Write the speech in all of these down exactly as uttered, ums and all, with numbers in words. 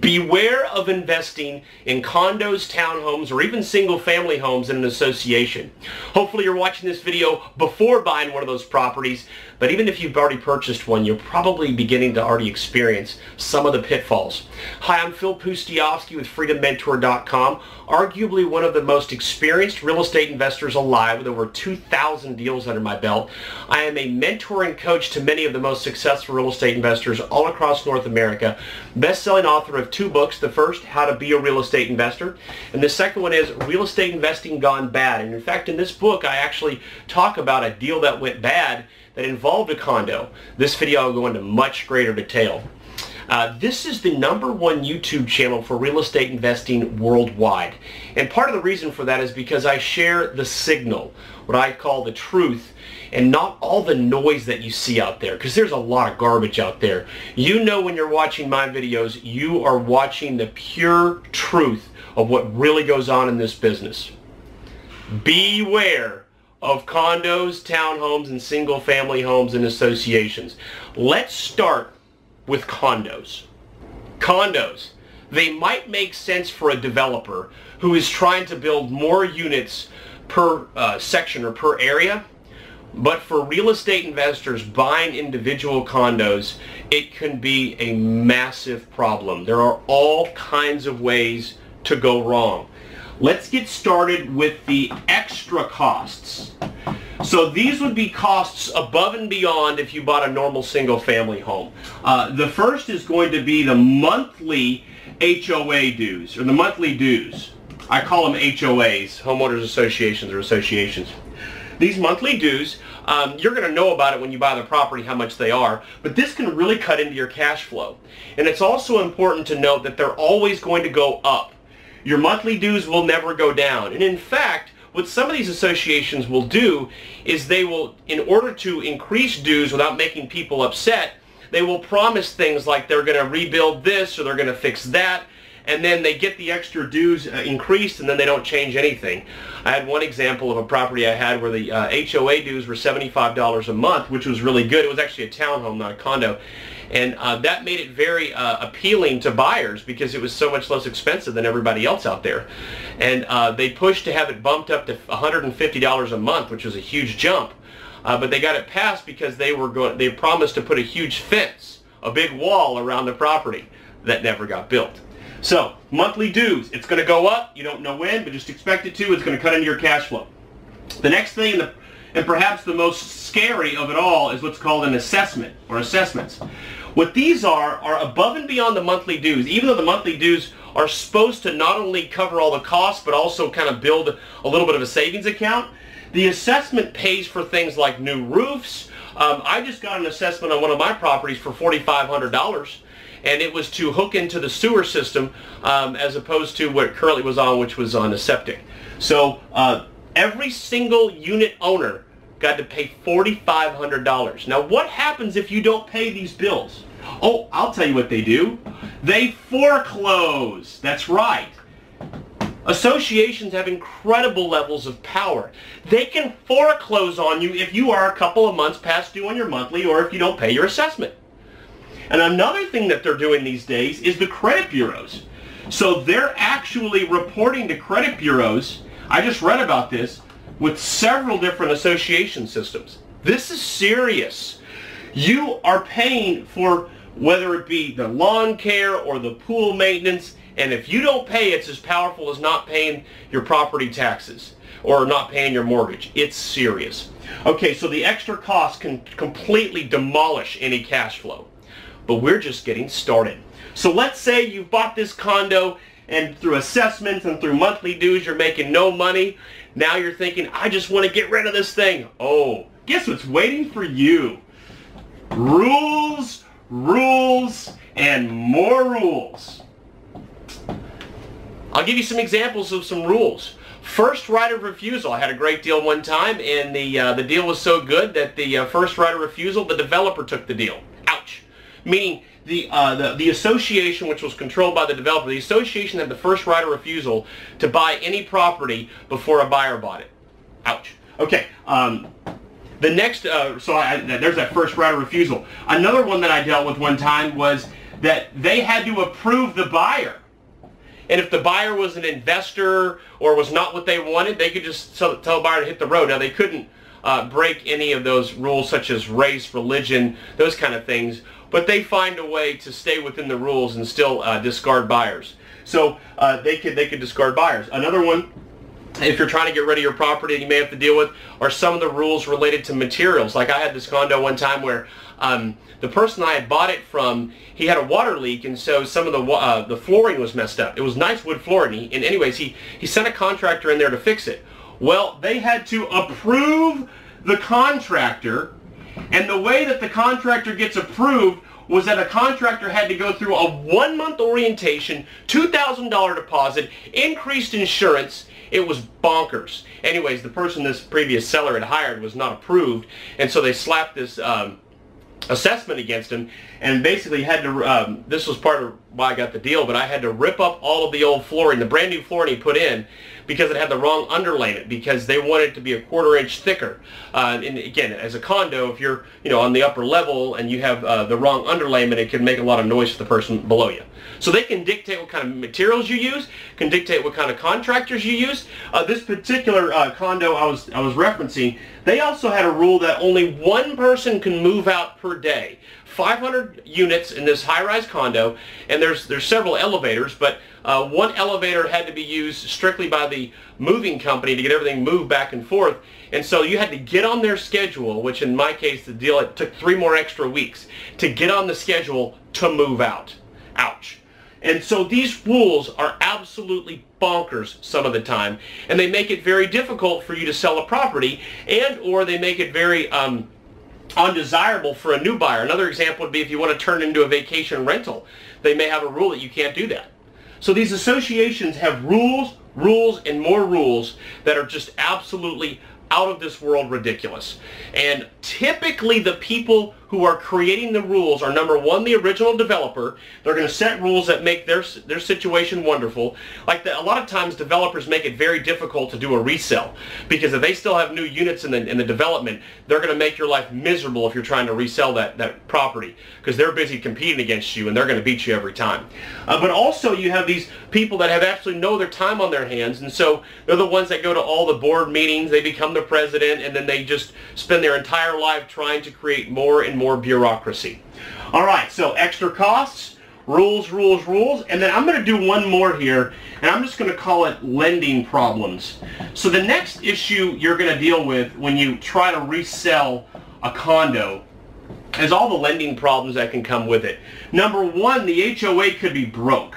Beware of investing in condos, townhomes, or even single-family homes in an association. Hopefully you're watching this video before buying one of those properties, but even if you've already purchased one, you're probably beginning to already experience some of the pitfalls. Hi, I'm Phil Pustejovsky with freedom mentor dot com, arguably one of the most experienced real estate investors alive with over two thousand deals under my belt. I am a mentor and coach to many of the most successful real estate investors all across North America, best-selling author of two books. The first, How to Be a Real Estate Investor, and the second one is Real Estate Investing Gone Bad. And in fact, in this book, I actually talk about a deal that went bad that involved a condo. This video I'll go into much greater detail. Uh, this is the number one YouTube channel for real estate investing worldwide. And part of the reason for that is because I share the signal, what I call the truth, and not all the noise that you see out there, because there's a lot of garbage out there. You know, when you're watching my videos, you are watching the pure truth of what really goes on in this business. Beware of condos, townhomes, and single-family homes and associations. Let's start with condos. Condos. They might make sense for a developer who is trying to build more units per uh, section or per area, but for real estate investors buying individual condos, it can be a massive problem. There are all kinds of ways to go wrong. Let's get started with the extra costs. So these would be costs above and beyond if you bought a normal single-family home. Uh, the first is going to be the monthly H O A dues, or the monthly dues. I call them H O As, homeowners associations or associations. These monthly dues, um, you're going to know about it when you buy the property, how much they are, but this can really cut into your cash flow. And it's also important to note that they're always going to go up. Your monthly dues will never go down. And in fact, what some of these associations will do is they will, in order to increase dues without making people upset, they will promise things like they're going to rebuild this or they're going to fix that, and then they get the extra dues uh, increased and then they don't change anything. I had one example of a property I had where the uh, H O A dues were seventy-five dollars a month, which was really good. It was actually a townhome, not a condo. And uh, that made it very uh, appealing to buyers because it was so much less expensive than everybody else out there. And uh, they pushed to have it bumped up to one hundred fifty dollars a month, which was a huge jump. Uh, but they got it passed because they were going, they promised to put a huge fence, a big wall around the property that never got built. So monthly dues, it's going to go up. You don't know when, but just expect it to. It's going to cut into your cash flow. The next thing, the and perhaps the most scary of it all, is what's called an assessment or assessments. What these are are above and beyond the monthly dues, even though the monthly dues are supposed to not only cover all the costs but also kind of build a little bit of a savings account. The assessment pays for things like new roofs. Um, I just got an assessment on one of my properties for forty-five hundred dollars, and it was to hook into the sewer system um, as opposed to what it currently was on, which was on a septic. So uh, every single unit owner got to pay forty-five hundred dollars. Now what happens if you don't pay these bills? Oh, I'll tell you what they do. They foreclose. That's right. Associations have incredible levels of power. They can foreclose on you if you are a couple of months past due on your monthly or if you don't pay your assessment. And another thing that they're doing these days is the credit bureaus. So they're actually reporting to credit bureaus, I just read about this, with several different association systems. This is serious. You are paying for whether it be the lawn care or the pool maintenance, and if you don't pay, it's as powerful as not paying your property taxes or not paying your mortgage. It's serious. Okay, so the extra cost can completely demolish any cash flow, but we're just getting started. So let's say you bought this condo, and through assessments and through monthly dues, you're making no money. Now you're thinking, I just want to get rid of this thing. Oh, guess what's waiting for you? Rules, rules, and more rules. I'll give you some examples of some rules. First right of refusal. I had a great deal one time, and the, uh, the deal was so good that the uh, first right of refusal, the developer took the deal. Ouch. Meaning the, uh, the, the association, which was controlled by the developer, the association had the first right of refusal to buy any property before a buyer bought it. Ouch. Okay. Um, the next, uh, so I, there's that first right of refusal. Another one that I dealt with one time was that they had to approve the buyer. And if the buyer was an investor or was not what they wanted, they could just tell the buyer to hit the road. Now, they couldn't uh, break any of those rules such as race, religion, those kind of things, but they find a way to stay within the rules and still uh, discard buyers. So uh, they could they could discard buyers. Another one, if you're trying to get rid of your property and you may have to deal with, are some of the rules related to materials. Like I had this condo one time where um, the person I had bought it from, he had a water leak, and so some of the uh, the flooring was messed up. It was nice wood flooring, and, he, and anyways, he, he sent a contractor in there to fix it. Well, they had to approve the contractor, and the way that the contractor gets approved was that a contractor had to go through a one-month orientation, two thousand dollar deposit, increased insurance. It was bonkers. Anyways, the person this previous seller had hired was not approved, and so they slapped this um, assessment against him, and basically had to, um, this was part of why I got the deal, but I had to rip up all of the old flooring, the brand new flooring he put in, because it had the wrong underlayment, because they wanted it to be a quarter inch thicker. Uh, and again, as a condo, if you're you know on the upper level and you have uh, the wrong underlayment, it can make a lot of noise for the person below you. So they can dictate what kind of materials you use, can dictate what kind of contractors you use. Uh, this particular uh, condo I was I was referencing, they also had a rule that only one person can move out per day. five hundred units in this high-rise condo, and there's there's several elevators, but uh, one elevator had to be used strictly by the moving company to get everything moved back and forth, and so you had to get on their schedule, which in my case the deal, it took three more extra weeks to get on the schedule to move out. Ouch. And so these rules are absolutely bonkers some of the time, and they make it very difficult for you to sell a property, and or they make it very um, undesirable for a new buyer. Another example would be if you want to turn into a vacation rental. They may have a rule that you can't do that. So these associations have rules, rules, and more rules that are just absolutely out of this world ridiculous. And typically the people who are creating the rules are, number one, the original developer. They're going to set rules that make their their situation wonderful. Like the, a lot of times developers make it very difficult to do a resell, because if they still have new units in the, in the development, they're going to make your life miserable if you're trying to resell that, that property, because they're busy competing against you and they're going to beat you every time. Uh, but also you have these people that have absolutely no other time on their hands, and so they're the ones that go to all the board meetings, they become the president, and then they just spend their entire life trying to create more and more bureaucracy. All right, so extra costs, rules, rules, rules, and then I'm going to do one more here, and I'm just going to call it lending problems. So the next issue you're going to deal with when you try to resell a condo is all the lending problems that can come with it. Number one, the H O A could be broke,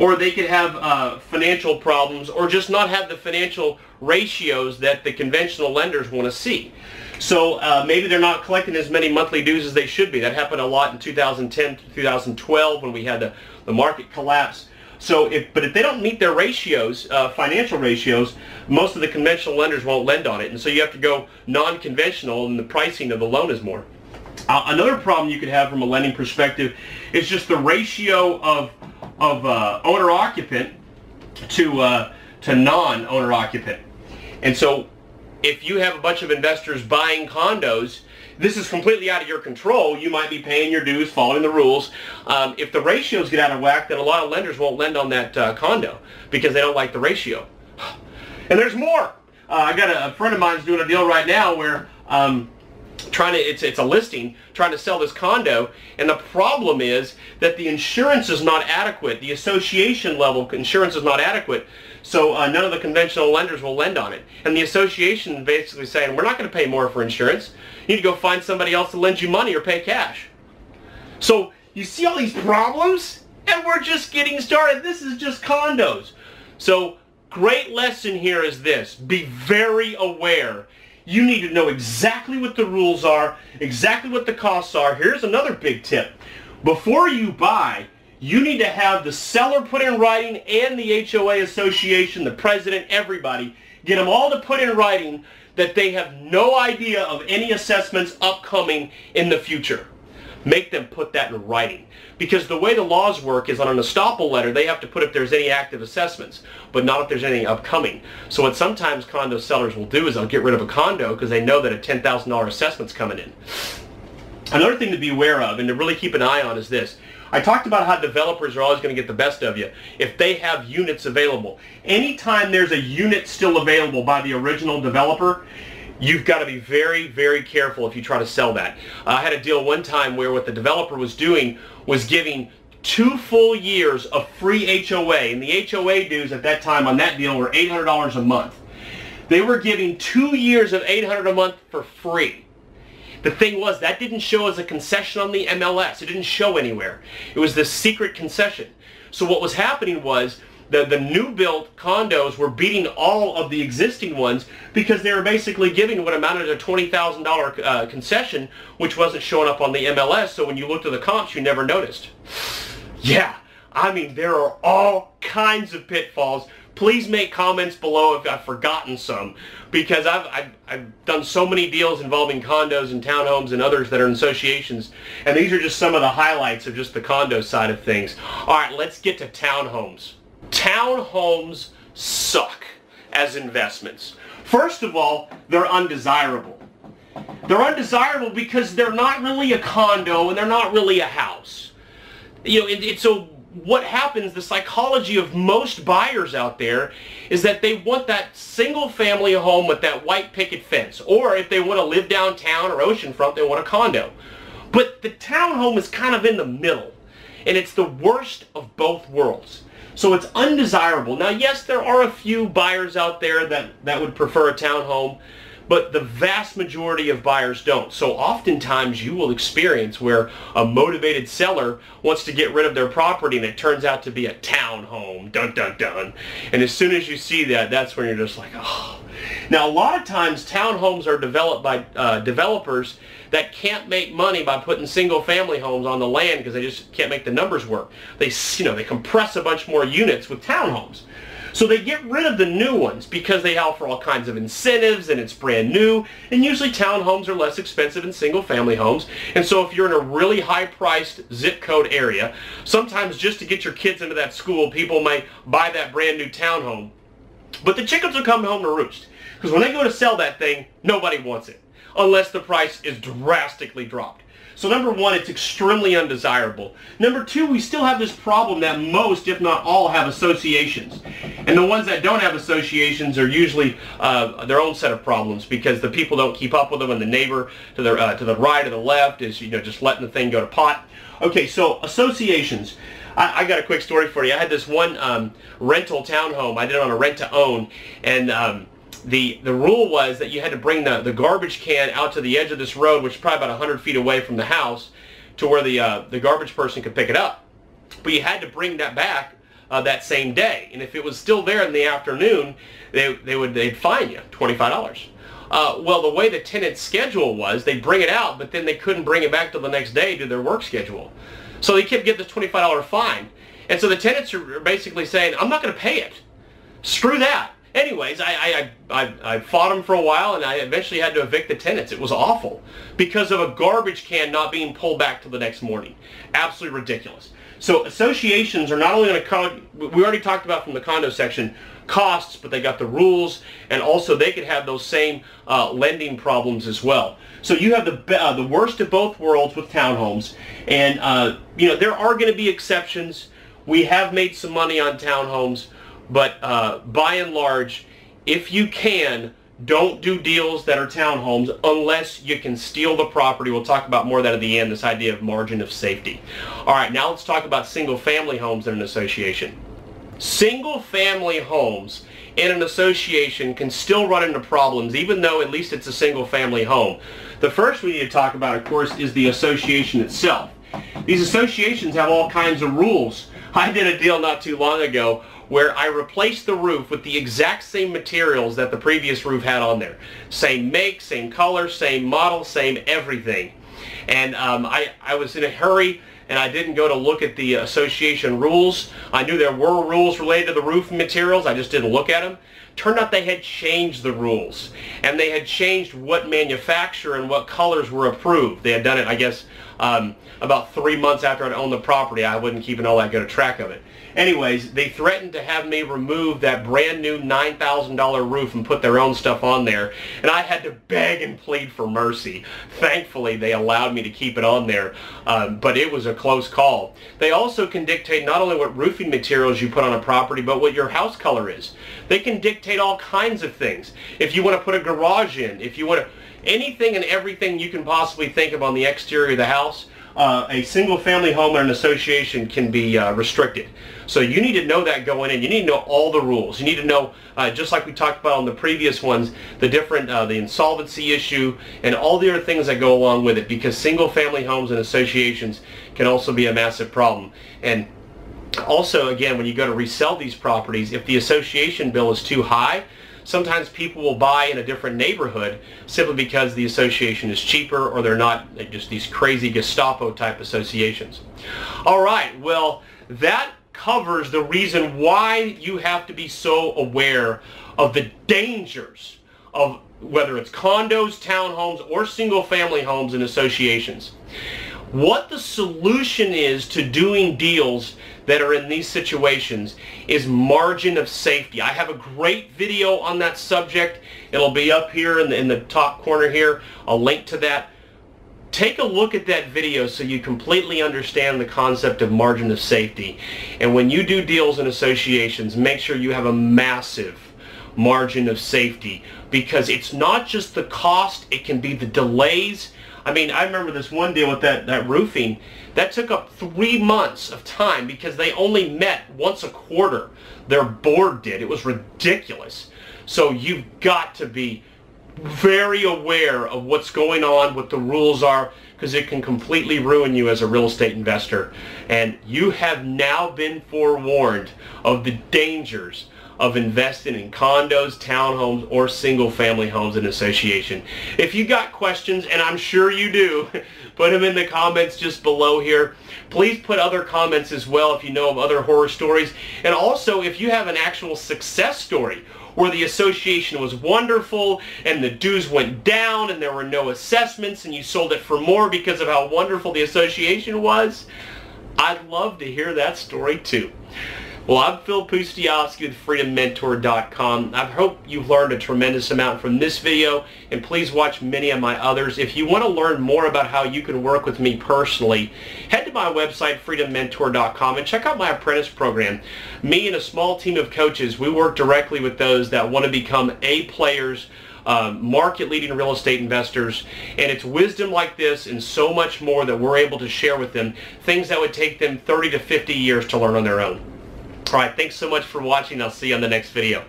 or they could have uh, financial problems, or just not have the financial ratios that the conventional lenders want to see. So uh, maybe they're not collecting as many monthly dues as they should be. That happened a lot in two thousand ten to two thousand twelve when we had the, the market collapse. So, if, but if they don't meet their ratios, uh, financial ratios, most of the conventional lenders won't lend on it. And so you have to go non-conventional, and the pricing of the loan is more. Uh, another problem you could have from a lending perspective is just the ratio of of uh, owner-occupant to uh, to non-owner-occupant. And so if you have a bunch of investors buying condos, this is completely out of your control. You might be paying your dues, following the rules. Um, if the ratios get out of whack, then a lot of lenders won't lend on that uh, condo because they don't like the ratio. And there's more. Uh, I got a, a friend of mine's doing a deal right now where um, trying to, it's, it's a listing, trying to sell this condo, and the problem is that the insurance is not adequate. The association level insurance is not adequate, so uh, none of the conventional lenders will lend on it. And the association is basically saying, we're not going to pay more for insurance. You need to go find somebody else to lend you money or pay cash. So you see all these problems, and we're just getting started. This is just condos. So great lesson here is this: be very aware. You need to know exactly what the rules are, exactly what the costs are. Here's another big tip. Before you buy, you need to have the seller put in writing and the H O A association, the president, everybody, get them all to put in writing that they have no idea of any assessments upcoming in the future. Make them put that in writing, because the way the laws work is on an estoppel letter they have to put if there's any active assessments, but not if there's anything upcoming. So what sometimes condo sellers will do is they'll get rid of a condo because they know that a ten thousand dollar assessment's coming in. Another thing to be aware of and to really keep an eye on is this. I talked about how developers are always going to get the best of you if they have units available. Anytime there's a unit still available by the original developer, you've got to be very, very careful if you try to sell that. I had a deal one time where what the developer was doing was giving two full years of free H O A, and the H O A dues at that time on that deal were eight hundred dollars a month. They were giving two years of eight hundred dollars a month for free. The thing was, that didn't show as a concession on the M L S. It didn't show anywhere. It was this secret concession. So what was happening was the, the new built condos were beating all of the existing ones because they were basically giving what amounted to a twenty thousand dollar uh, concession, which wasn't showing up on the M L S, so when you looked at the comps, you never noticed. Yeah, I mean, there are all kinds of pitfalls. Please make comments below if I've forgotten some, because I've, I've, I've done so many deals involving condos and townhomes and others that are in associations, and these are just some of the highlights of just the condo side of things. All right, let's get to townhomes. Townhomes suck as investments. First of all, they're undesirable. They're undesirable because they're not really a condo and they're not really a house. You know, it, it's a what happens, the psychology of most buyers out there is that they want that single family home with that white picket fence, or if they want to live downtown or oceanfront, they want a condo. But the townhome is kind of in the middle, and it's the worst of both worlds. So it's undesirable. Now, yes, there are a few buyers out there that, that would prefer a townhome, but the vast majority of buyers don't. So oftentimes you will experience where a motivated seller wants to get rid of their property and it turns out to be a townhome. Dun, dun, dun. And as soon as you see that, that's when you're just like, oh. Now, a lot of times townhomes are developed by uh, developers that can't make money by putting single family homes on the land because they just can't make the numbers work. They, you know, they compress a bunch more units with townhomes. So they get rid of the new ones because they offer all kinds of incentives and it's brand new, and usually townhomes are less expensive than single family homes. And so if you're in a really high priced zip code area, sometimes just to get your kids into that school, people might buy that brand new townhome. But the chickens will come home to roost, because when they go to sell that thing, nobody wants it unless the price is drastically dropped. So number one, it's extremely undesirable. Number two, we still have this problem that most, if not all, have associations. And the ones that don't have associations are usually uh, their own set of problems because the people don't keep up with them, and the neighbor to the, uh, to the right or the left is, you know, just letting the thing go to pot. Okay, so associations. I, I got a quick story for you. I had this one um, rental townhome. I did it on a rent-to-own, and um, The, the rule was that you had to bring the, the garbage can out to the edge of this road, which is probably about one hundred feet away from the house, to where the, uh, the garbage person could pick it up. But you had to bring that back uh, that same day. And if it was still there in the afternoon, they, they would, they'd fine you twenty-five dollars. Uh, well, the way the tenant's schedule was, they'd bring it out, but then they couldn't bring it back till the next day to their work schedule. So they kept getting this twenty-five dollar fine. And so the tenants are basically saying, I'm not going to pay it. Screw that. Anyways, I, I, I, I fought them for a while, and I eventually had to evict the tenants. It was awful because of a garbage can not being pulled back till the next morning. Absolutely ridiculous. So associations are not only going to con- we already talked about from the condo section, costs, but they got the rules, and also they could have those same uh, lending problems as well. So you have the, uh, the worst of both worlds with townhomes, and uh, you know, there are going to be exceptions. We have made some money on townhomes. But uh, by and large, if you can, don't do deals that are townhomes unless you can steal the property. We'll talk about more of that at the end, this idea of margin of safety. All right, now let's talk about single-family homes in an association. Single-family homes in an association can still run into problems, even though at least it's a single-family home. The first we need to talk about, of course, is the association itself. These associations have all kinds of rules. I did a deal not too long ago where I replaced the roof with the exact same materials that the previous roof had on there. Same make, same color, same model, same everything. And um, I, I was in a hurry, and I didn't go to look at the association rules. I knew there were rules related to the roof materials. I just didn't look at them. Turned out they had changed the rules, and they had changed what manufacturer and what colors were approved. They had done it, I guess, um, about three months after I'd owned the property. I wasn't keeping all that good a track of it. Anyways, they threatened to have me remove that brand new nine thousand dollar roof and put their own stuff on there, and I had to beg and plead for mercy. Thankfully, they allowed me to keep it on there, um, but it was a close call. They also can dictate not only what roofing materials you put on a property, but what your house color is. They can dictate all kinds of things. If you want to put a garage in, if you want to, anything and everything you can possibly think of on the exterior of the house, Uh, a single-family home or an association can be uh, restricted. So you need to know that going in. You need to know all the rules. You need to know, uh, just like we talked about on the previous ones, the different, uh, the insolvency issue and all the other things that go along with it, because single-family homes and associations can also be a massive problem. And also, again, when you go to resell these properties, if the association bill is too high, sometimes people will buy in a different neighborhood simply because the association is cheaper, or they're not just these crazy Gestapo type associations. All right, well, that covers the reason why you have to be so aware of the dangers of whether it's condos, townhomes, or single family homes and associations. What the solution is to doing deals that are in these situations is margin of safety. I have a great video on that subject. It'll be up here in the, in the top corner here. I'll link to that. Take a look at that video so you completely understand the concept of margin of safety. And when you do deals and associations, make sure you have a massive margin of safety, because it's not just the cost, it can be the delays. I mean, I remember this one deal with that, that roofing. That took up three months of time because they only met once a quarter. Their board did. It was ridiculous. So you've got to be very aware of what's going on, what the rules are, because it can completely ruin you as a real estate investor. And you have now been forewarned of the dangers of investing in condos, townhomes, or single-family homes and association. If you got questions, and I'm sure you do, put them in the comments just below here. Please put other comments as well if you know of other horror stories. And also, if you have an actual success story where the association was wonderful and the dues went down and there were no assessments and you sold it for more because of how wonderful the association was, I'd love to hear that story too. Well, I'm Phil Pustejovsky with Freedom Mentor dot com. I hope you've learned a tremendous amount from this video, and please watch many of my others. If you want to learn more about how you can work with me personally, head to my website, Freedom Mentor dot com, and check out my apprentice program. Me and a small team of coaches, we work directly with those that want to become A players, Uh, market-leading real estate investors, and it's wisdom like this and so much more that we're able to share with them, things that would take them thirty to fifty years to learn on their own. All right, thanks so much for watching. I'll see you on the next video.